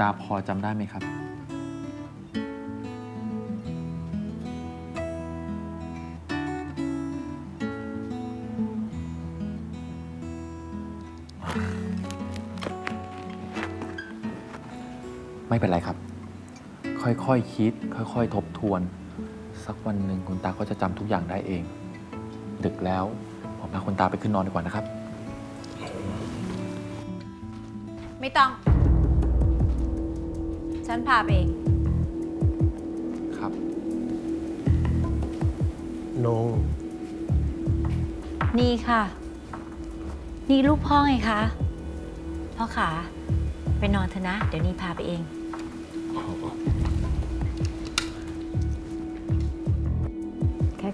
ตาพอจำได้ไหมครับไม่เป็นไรครับค่อยๆ คิดค่อยๆทบทวนสักวันหนึ่งคุณตาก็จะจำทุกอย่างได้เองดึกแล้วผมพาคุณตาไปขึ้นนอนดีกว่านะครับไม่ต้องฉันพาไปเองครับนงนี่ค่ะนี่ลูกพ่อไงคะพ่อขาไปนอนเถอะนะเดี๋ยวนี่พาไปเอง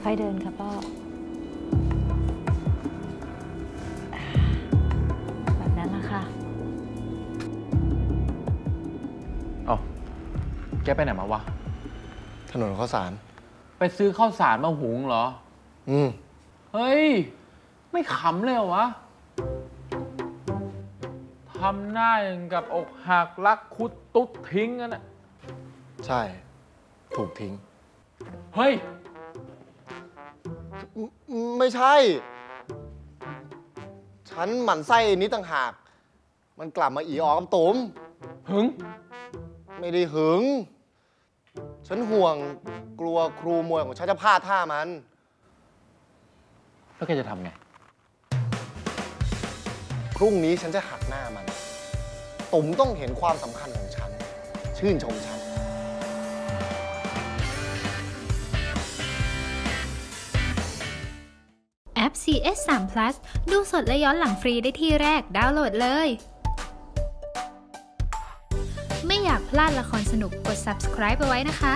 ค่อยๆเดินค่ะพ่อแบบนั้นละค่ะอ๋อแกไปไหนมาวะถนนข้าวสารไปซื้อข้าวสารมาหุงเหรอเฮ้ยไม่ขำเลยเหรอวะทำหน้าอย่างกับอกหักรักคุดตุ๊ดทิ้งกันน่ะใช่ถูกทิ้งเฮ้ยไม่ใช่ฉันหมั่นไส้นี้ต่างหากมันกลับมาอีออกกับตุมหึงไม่ได้หึงฉันห่วงกลัวครูมวยของฉันจะพลาดท่ามันแล้วแกจะทำไงพรุ่งนี้ฉันจะหักหน้ามันตุ่มต้องเห็นความสำคัญของฉันชื่นชมฉันแอป CS3 Plus ดูสดและย้อนหลังฟรีได้ที่แรกดาวน์โหลดเลยไม่อยากพลาดละครสนุกกด subscribe ไปไว้นะคะ